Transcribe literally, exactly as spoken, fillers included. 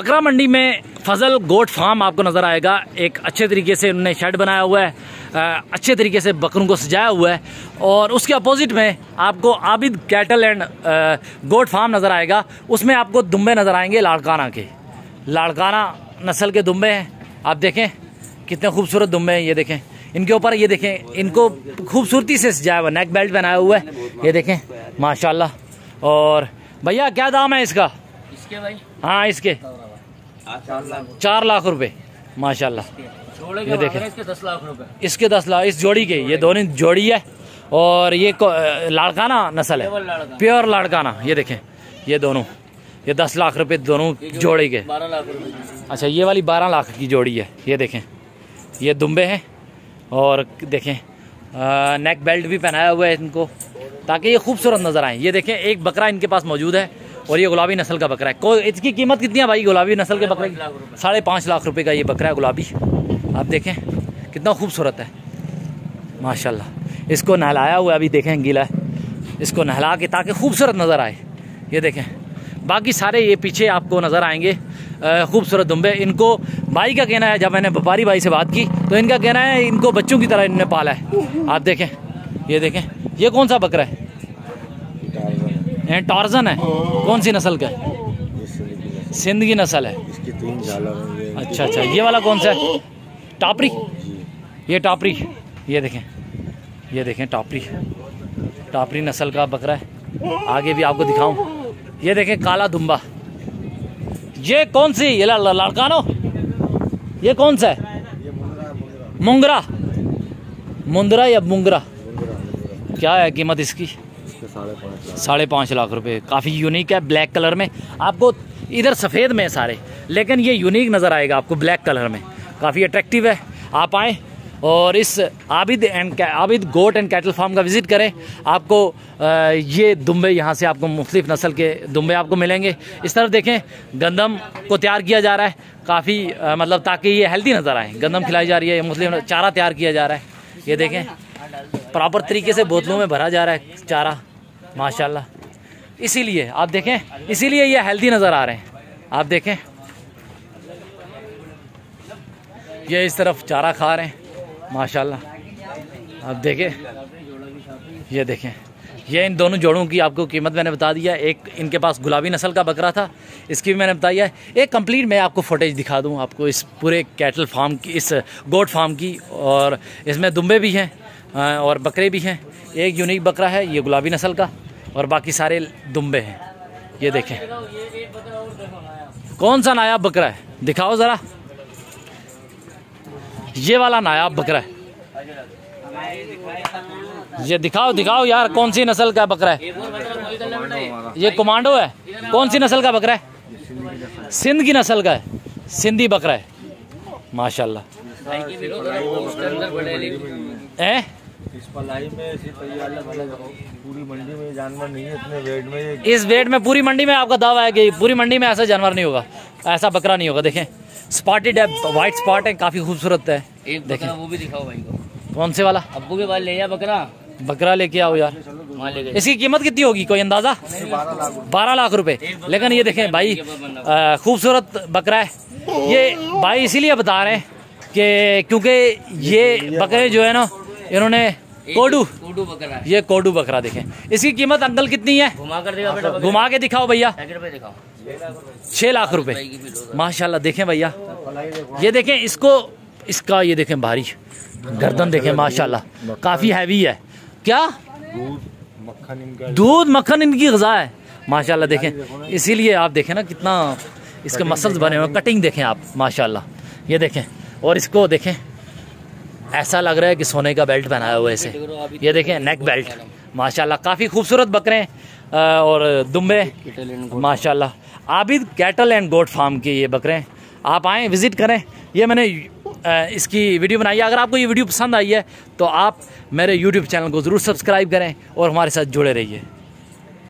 बकरा मंडी में फजल goat farm आपको नज़र आएगा। एक अच्छे तरीके से उन्होंने शेड बनाया हुआ है, आ, अच्छे तरीके से बकरों को सजाया हुआ है और उसके अपोजिट में आपको Abid cattle and goat farm नज़र आएगा। उसमें आपको दुम्बे नज़र आएंगे, लाड़काना के लाड़काना नस्ल के दुम्बे हैं। आप देखें कितने खूबसूरत दुम्बे हैं, ये देखें इनके ऊपर, ये देखें इनको खूबसूरती से सजाया हुआ, नेक बेल्ट पहनाया हुआ है, ये देखें माशाल्लाह। और भैया क्या दाम है इसका? इसके भाई हाँ इसके चार लाख रुपए माशाल्लाह। ये देखें इसके दस लाख रुपए, इसके दस लाख इस जोड़ी के, ये दोनों जोड़ी है। और ये लाड़काना नस्ल है, प्योर लाड़काना, ये देखें ये दोनों, ये दस लाख रुपए दोनों जोड़ी के। अच्छा ये वाली बारह लाख की जोड़ी है, ये देखें ये दुम्बे हैं। और देखें नेक बेल्ट भी पहनाया हुआ है इनको ताकि ये खूबसूरत नज़र आए। ये देखें एक बकरा इनके पास मौजूद है और ये गुलाबी नस्ल का बकरा है। को इसकी कीमत कितनी है भाई? गुलाबी नस्ल के बकरे की साढ़े पाँच लाख रुपए का ये बकरा है गुलाबी। आप देखें कितना खूबसूरत है माशाल्लाह। इसको नहलाया हुआ अभी देखें, गीला है, इसको नहला के ताकि खूबसूरत नज़र आए। ये देखें बाकी सारे ये पीछे आपको नज़र आएंगे खूबसूरत दुम्बे। इनको भाई का कहना है, जब मैंने व्यापारी भाई से बात की तो इनका कहना है इनको बच्चों की तरह इन्होंने पाला है। आप देखें ये देखें ये कौन सा बकरा है? टार्जन है। कौन सी नस्ल का है? सिंध की नस्ल है। इसकी तीन झालर है। अच्छा अच्छा ये वाला कौन सा है? टापरी, ये टापरी, ये देखें ये देखें टापरी, टापरी नस्ल का बकरा है। आगे भी आपको दिखाऊं, ये देखें काला दुम्बा, ये कौन सी? ये लाड़कानो, ये कौन सा है? मुंगरा, मुंद्रा या मुंगरा, क्या है कीमत इसकी? साढ़े पाँच लाख रुपए। काफ़ी यूनिक है, ब्लैक कलर में। आपको इधर सफ़ेद में है सारे, लेकिन ये यूनिक नज़र आएगा आपको ब्लैक कलर में, काफ़ी अट्रैक्टिव है। आप आएँ और इस Abid and Abid goat and cattle farm का विज़िट करें। आपको ये दुम्बे यहाँ से आपको मुख्तलिफ नस्ल के दुम्बे आपको मिलेंगे। इस तरफ देखें गंदम को तैयार किया जा रहा है काफ़ी, मतलब ताकि ये हेल्दी नज़र आए। गंदम खिलाई जा रही है, मुख्तलिफ चारा तैयार किया जा रहा है। ये देखें प्रॉपर तरीके से बोतलों में भरा जा रहा है चारा माशाल्लाह। इसीलिए आप देखें, इसीलिए ये हेल्दी नज़र आ रहे हैं। आप देखें ये इस तरफ चारा खा रहे हैं माशाल्लाह। आप देखें ये देखें ये इन दोनों जोड़ों की आपको कीमत मैंने बता दिया। एक इनके पास गुलाबी नस्ल का बकरा था, इसकी भी मैंने बताया है। एक कंप्लीट मैं आपको फुटेज दिखा दूं आपको इस पूरे कैटल फार्म की, इस गोट फार्म की। और इसमें दुम्बे भी हैं और बकरे भी हैं। एक यूनिक बकरा है ये गुलाबी नस्ल का और बाकी सारे दुम्बे हैं। ये देखें कौन सा नायाब बकरा है, दिखाओ ज़रा। ये वाला नायाब बकरा है, ये दिखाओ दिखाओ यार, कौन सी नस्ल का बकरा है? ये कमांडो है। कौन सी नस्ल का बकरा है? सिंध की नस्ल का है, सिंधी बकरा है माशाल्लाह। इस वेट में पूरी मंडी में आपका दावा है कि पूरी मंडी में ऐसा जानवर नहीं होगा, ऐसा बकरा नहीं होगा। देखें स्पॉटेड है, व्हाइट स्पॉट है, काफी खूबसूरत है। एक देखें वो भी दिखाओ भाई को, कौन से वाला? अब्बू के पास ले आ बकरा, बकरा लेके आओ यार। इसकी कीमत कितनी होगी कोई अंदाजा? बारह लाख रुपए। लेकिन ये देखें भाई खूबसूरत बकरा है ये भाई, इसीलिए बता रहे हैं कि क्योंकि ये बकरे जो है ना इन्होंने कोडू कोडू बकरा, ये कोडू बकरा देखें। इसकी कीमत अंकल कितनी है? घुमा कर दिखा बेटा, घुमा के दिखाओ भैया। छः लाख रुपए माशाल्लाह। देखें भैया ये देखें इसको, इसका ये देखें भारी गर्दन देखें माशाल्लाह, काफ़ी हैवी है। क्या दूध मक्खन इनकी ग़िज़ा है माशाल्लाह। देखें इसीलिए आप देखें ना कितना इसके मसल्स बने हुए, कटिंग देखें आप माशाल्लाह। ये देखें और इसको देखें ऐसा लग रहा है कि सोने का बेल्ट पहनाया हुआ है इसे। ये देखें नेक बेल्ट माशाल्लाह, काफ़ी खूबसूरत बकरे और दुम्बे माशाल्लाह। Abid cattle and goat farm के ये बकरे हैं, आप आएँ विज़िट करें। ये मैंने इसकी वीडियो बनाई है, अगर आपको ये वीडियो पसंद आई है तो आप मेरे यूट्यूब चैनल को ज़रूर सब्सक्राइब करें और हमारे साथ जुड़े रहिए।